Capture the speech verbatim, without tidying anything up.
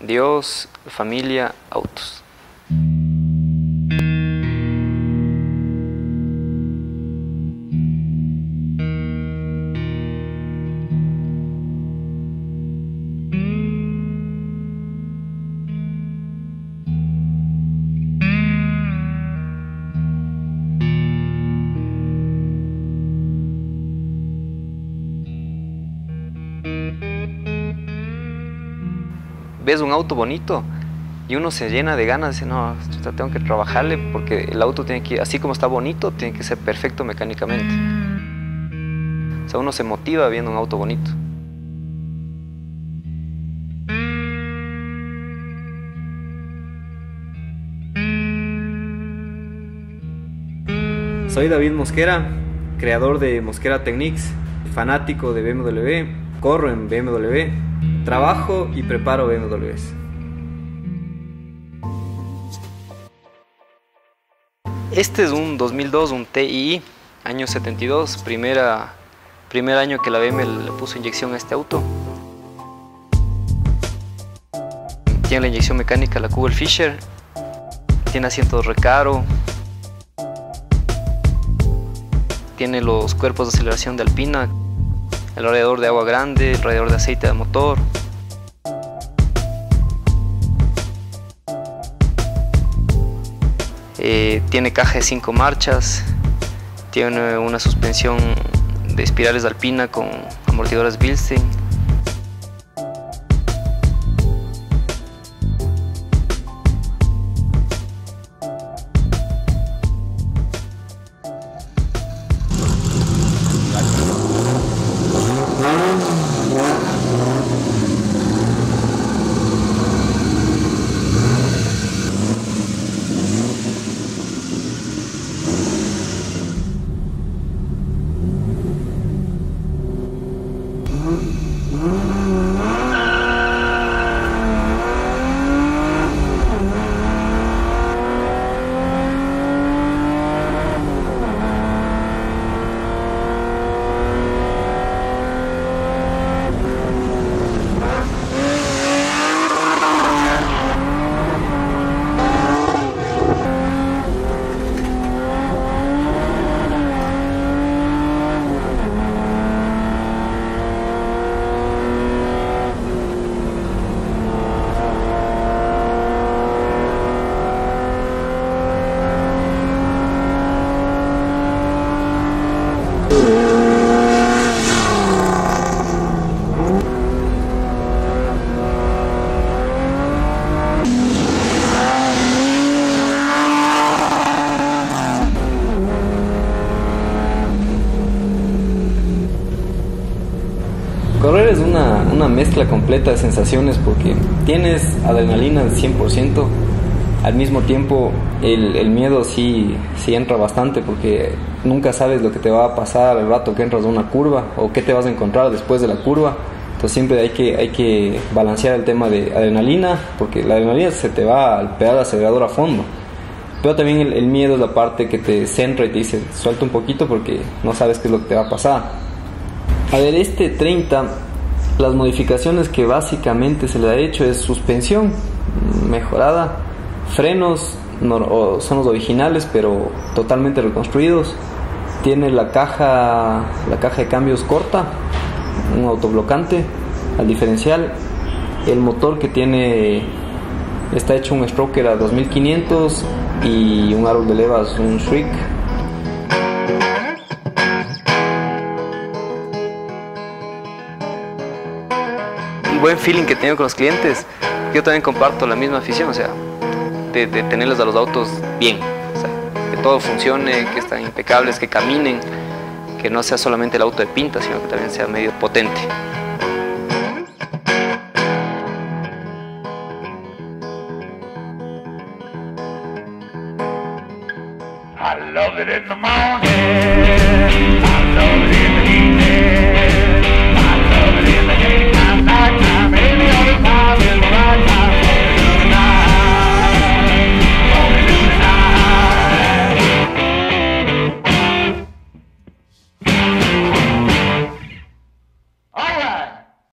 Dios, familia, autos. Ves un auto bonito y uno se llena de ganas, dice, no, tengo que trabajarle porque el auto tiene que, así como está bonito, tiene que ser perfecto mecánicamente. O sea, uno se motiva viendo un auto bonito. Soy David Mosquera, creador de Mosquera Techniques, fanático de B M W, corro en B M W. Trabajo y preparo B M Ws. Este es un dos mil dos, un T I I, año setenta y dos, primera, primer año que la B M W le puso inyección a este auto. Tiene la inyección mecánica la Kugel Fischer, tiene asientos Recaro, tiene los cuerpos de aceleración de Alpina, el radiador de agua grande, el radiador de aceite de motor. Eh, tiene caja de cinco marchas, tiene una suspensión de espirales de Alpina con amortiguadores Bilstein. Correr es una, una mezcla completa de sensaciones porque tienes adrenalina al cien por ciento, al mismo tiempo el, el miedo sí, sí entra bastante porque nunca sabes lo que te va a pasar al rato que entras a una curva o qué te vas a encontrar después de la curva. Entonces siempre hay que, hay que balancear el tema de adrenalina porque la adrenalina se te va al pedal acelerador a fondo. Pero también el, el miedo es la parte que te centra y te dice suelta un poquito porque no sabes qué es lo que te va a pasar. A ver, este treinta, las modificaciones que básicamente se le ha hecho es suspensión mejorada, frenos no, son los originales pero totalmente reconstruidos, tiene la caja, la caja de cambios corta, un autoblocante al diferencial, el motor que tiene, está hecho un stroker a dos mil quinientos y un árbol de levas, un Shriek. Buen feeling que tengo con los clientes, yo también comparto la misma afición, o sea, de, de tenerles a los autos bien, o sea, que todo funcione, que estén impecables, que caminen, que no sea solamente el auto de pinta, sino que también sea medio potente. I love it in the morning.